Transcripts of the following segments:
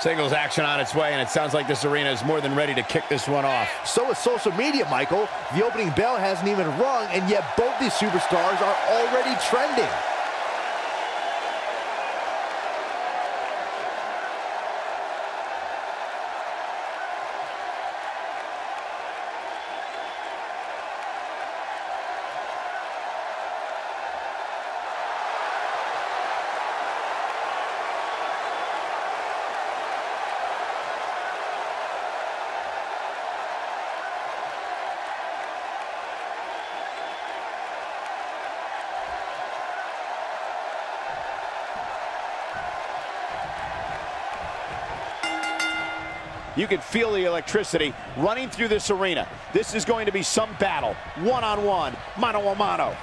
Singles action on its way, and it sounds like this arena is more than ready to kick this one off. So is social media, Michael. The opening bell hasn't even rung, and yet both these superstars are already trending. You can feel the electricity running through this arena. This is going to be some battle, one-on-one, mano-a-mano.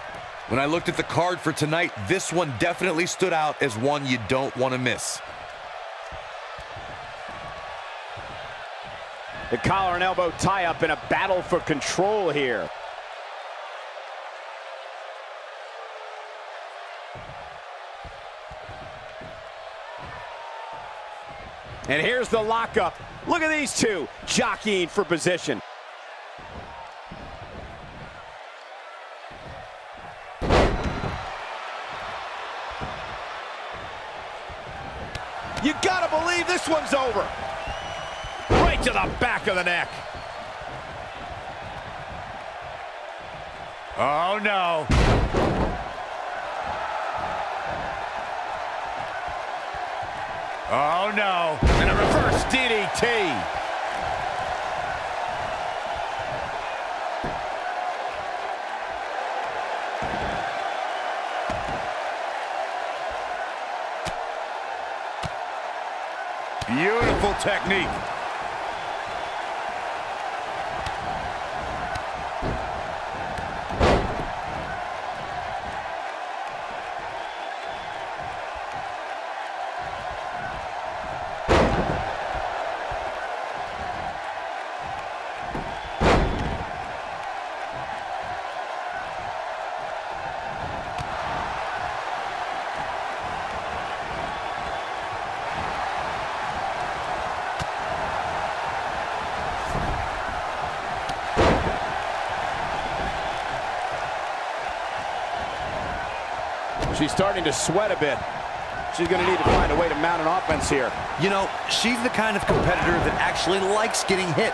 When I looked at the card for tonight, this one definitely stood out as one you don't want to miss. The collar and elbow tie-up in a battle for control here. And here's the lockup. Look at these two jockeying for position. You gotta believe this one's over. Right to the back of the neck. Oh no. Oh no. And a reverse DDT. Beautiful technique. She's starting to sweat a bit. She's going to need to find a way to mount an offense here. You know, she's the kind of competitor that actually likes getting hit.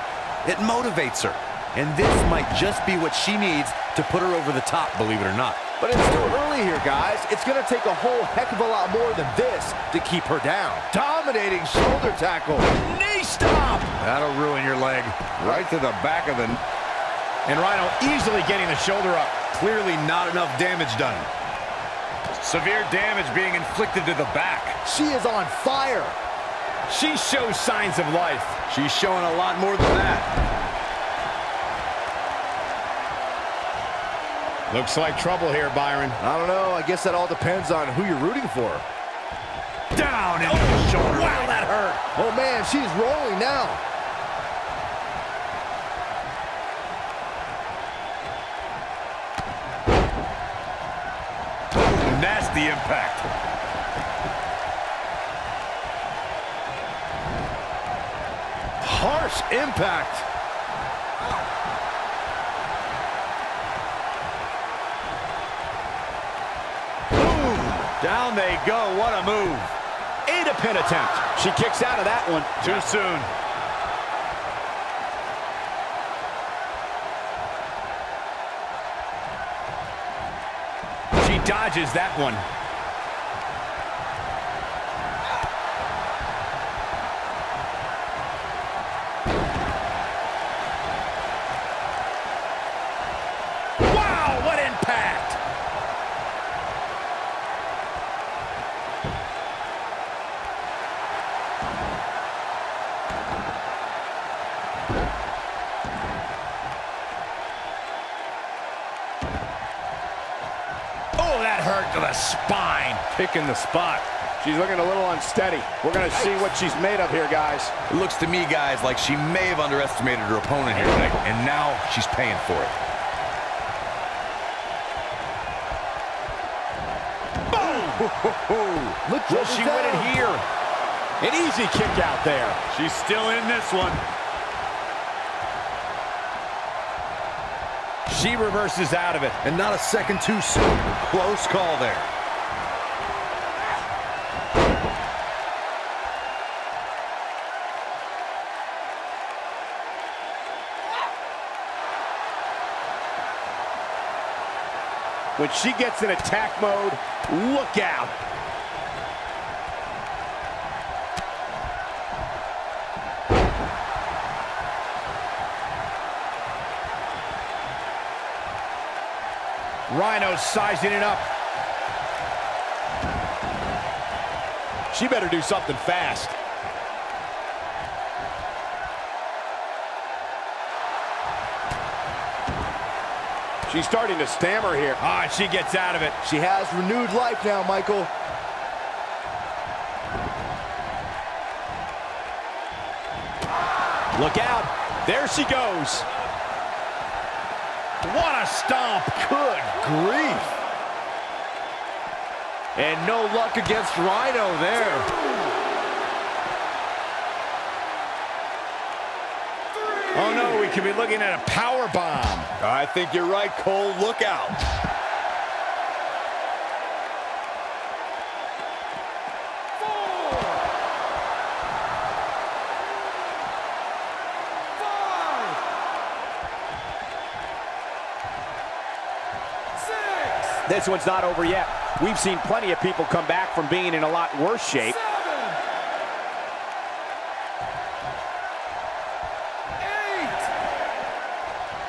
It motivates her. And this might just be what she needs to put her over the top, believe it or not. But it's still early here, guys. It's going to take a whole heck of a lot more than this to keep her down. Dominating shoulder tackle. Knee stop! That'll ruin your leg. Right to the back of the... And Rhino easily getting the shoulder up. Clearly not enough damage done. Severe damage being inflicted to the back. She is on fire. She shows signs of life. She's showing a lot more than that. Looks like trouble here, Byron. I don't know. I guess that all depends on who you're rooting for. Down into the shoulder. Wow, that hurt. Oh, man, she's rolling now. The impact. Harsh impact. Boom. Down they go. What a move. And a pin attempt. She kicks out of that one. Too soon. Dodges that one. Wow, what impact! To the spine. Picking the spot. She's looking a little unsteady. We're going to see what she's made of here, guys. It looks to me, guys, like she may have underestimated her opponent here tonight, and now she's paying for it. Boom! Look, will she win it here? An easy kick out there. She's still in this one. She reverses out of it, and not a second too soon. Close call there. When she gets in attack mode, look out. Rhino sizing it up. She better do something fast. She's starting to stammer here. Ah, she gets out of it. She has renewed life now, Michael. Look out. There she goes. What a stomp. Good grief. And no luck against Rhino there. Oh, no, we could be looking at a power bomb. I think you're right, Cole. Look out. Four. 5. 6. This one's not over yet. We've seen plenty of people come back from being in a lot worse shape. 7.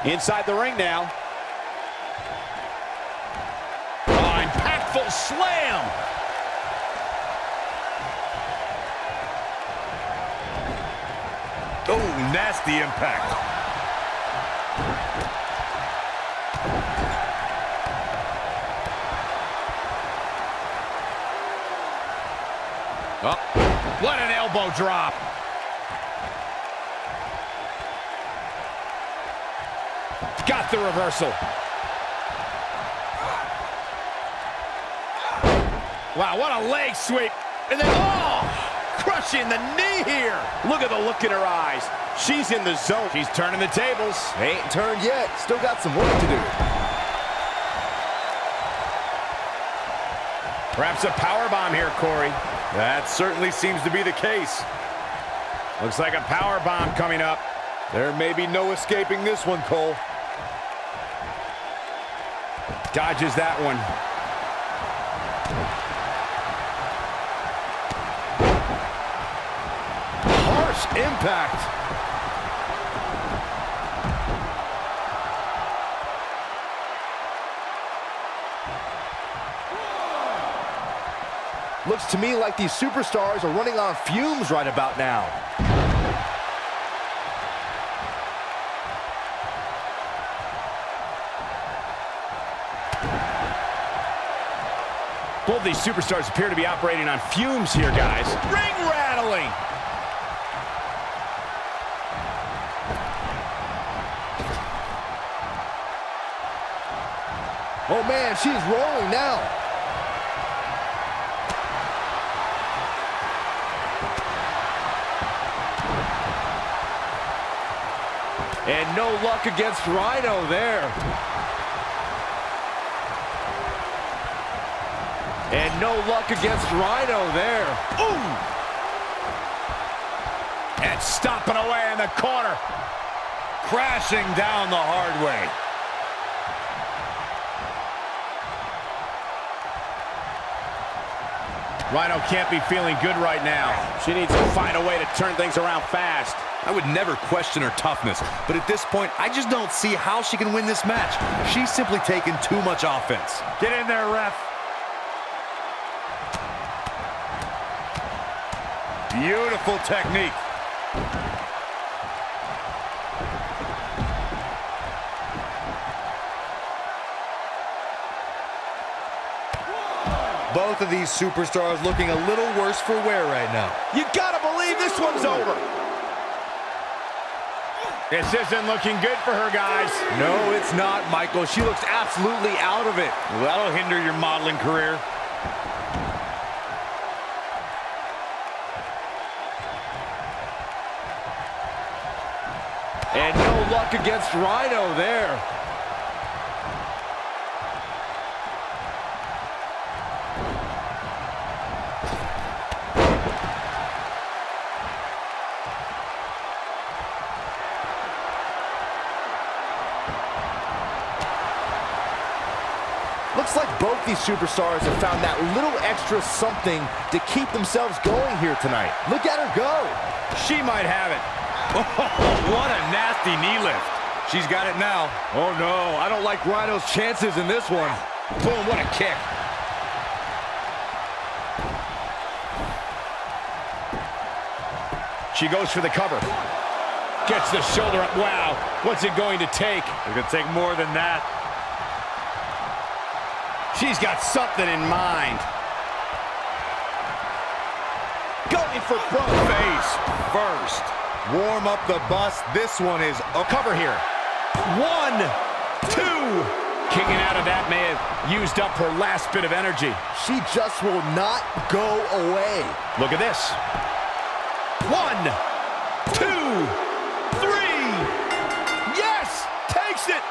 8. Inside the ring now. Oh, impactful slam. Oh, nasty impact. Oh, what an elbow drop. Got the reversal. Wow, what a leg sweep. And then, oh, crushing the knee here. Look at the look in her eyes. She's in the zone. She's turning the tables. They ain't turned yet. Still got some work to do. Perhaps a powerbomb here, Corey. That certainly seems to be the case. Looks like a powerbomb coming up. There may be no escaping this one, Cole. Dodges that one. Harsh impact. Whoa. Looks to me like these superstars are running on fumes right about now. Both these superstars appear to be operating on fumes here, guys. Ring rattling! Oh, man, she's rolling now. And no luck against Rhino there. And no luck against Rhino there. Ooh! And stomping away in the corner. Crashing down the hard way. Rhino can't be feeling good right now. She needs to find a way to turn things around fast. I would never question her toughness, but at this point, I just don't see how she can win this match. She's simply taking too much offense. Get in there, ref. Beautiful technique. Whoa. Both of these superstars looking a little worse for wear right now. You gotta believe this one's over. This isn't looking good for her, guys. No, it's not, Michael. She looks absolutely out of it. Well, that'll hinder your modeling career. luck against Rhino there. Looks like both these superstars have found that little extra something to keep themselves going here tonight. Look at her go. She might have it. Oh, what a nasty knee lift. She's got it now. Oh, no. I don't like Rhino's chances in this one. Boom, what a kick. She goes for the cover. Gets the shoulder up. Wow. What's it going to take? It's going to take more than that. She's got something in mind. Going for broke face first. Warm up the bus. This one is a cover here. 1, 2. Kicking out of that may have used up her last bit of energy. She just will not go away. Look at this. 1, 2, 3. Yes! Takes it!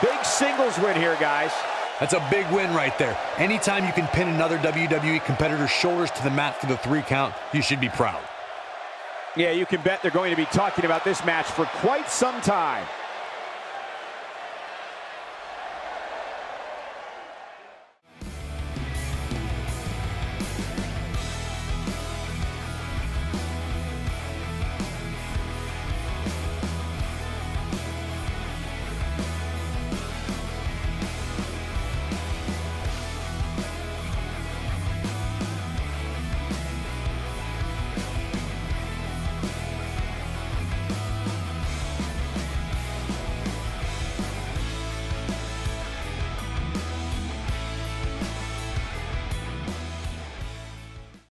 Big singles win here, guys. That's a big win right there. Anytime you can pin another WWE competitor's shoulders to the mat for the 3 count, you should be proud. Yeah, you can bet they're going to be talking about this match for quite some time.